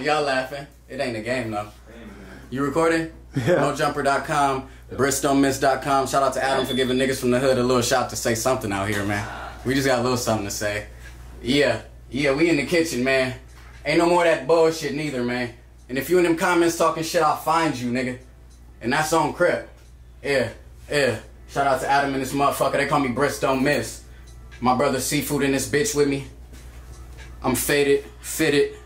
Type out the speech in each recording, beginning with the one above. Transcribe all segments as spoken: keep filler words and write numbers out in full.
Y'all laughing. It ain't a game though. You recording? Yeah. Nojumper dot com, Bristonemist dot com. Shout out to Adam for giving niggas from the hood a little shot to say something out here, man. We just got a little something to say. Yeah, yeah, we in the kitchen, man. Ain't no more of that bullshit neither, man. And if you in them comments talking shit, I'll find you, nigga. And that's on Crip. Yeah, yeah. Shout out to Adam and this motherfucker. They call me Briss Don't Miss. My brother Seafood in this bitch with me. I'm faded, fitted.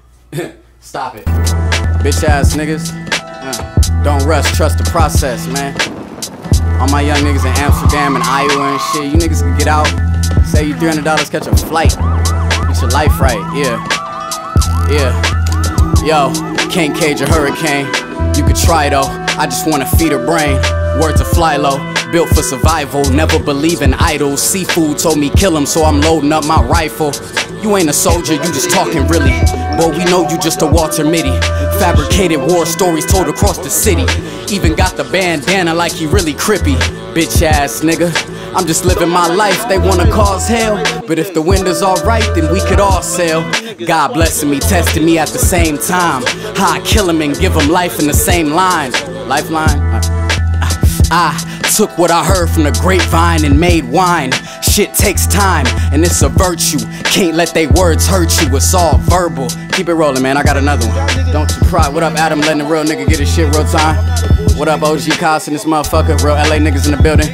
Stop it. Bitch ass niggas. Uh, don't rush, trust the process, man. All my young niggas in Amsterdam and Iowa and shit, you niggas can get out. Save you three hundred dollars, catch a flight. Get your life right, yeah. Yeah. Yo, can't cage a hurricane. You could try though, I just wanna feed her brain. Words to fly low. Built for survival, never believe in idols. Seafood told me kill him, so I'm loading up my rifle. You ain't a soldier, you just talking really. Boy, we know you just a Walter Mitty. Fabricated war stories told across the city. Even got the bandana like he really crippy. Bitch ass nigga, I'm just living my life, they wanna cause hell. But if the wind is alright, then we could all sail. God blessing me, testing me at the same time. How I kill him and give him life in the same line. Lifeline? Ah. Took what I heard from the grapevine and made wine. Shit takes time, and it's a virtue. Can't let they words hurt you, it's all verbal. Keep it rolling, man, I got another one. Don't you cry, what up, Adam, letting the real nigga get his shit real time. What up, O G Coss and this motherfucker, real L A niggas in the building.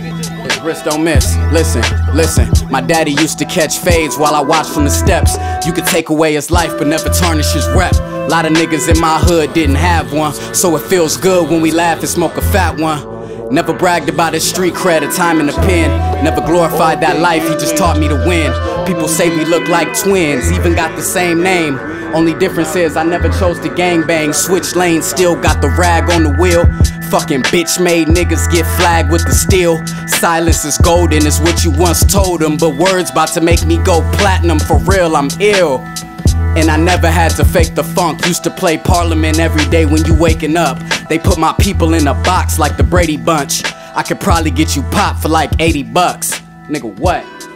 It's Briss Don't Miss, listen, listen. My daddy used to catch fades while I watched from the steps. You could take away his life, but never tarnish his rep. A lot of niggas in my hood didn't have one, so it feels good when we laugh and smoke a fat one. Never bragged about his street cred, time in the pen. Never glorified that life, he just taught me to win. People say we look like twins, even got the same name. Only difference is I never chose to gangbang. Switch lanes, still got the rag on the wheel. Fucking bitch made niggas get flagged with the steel. Silence is golden, is what you once told them. But words about to make me go platinum, for real, I'm ill. And I never had to fake the funk. Used to play Parliament every day when you waking up. They put my people in a box like the Brady Bunch. I could probably get you popped for like eighty bucks. Nigga, what?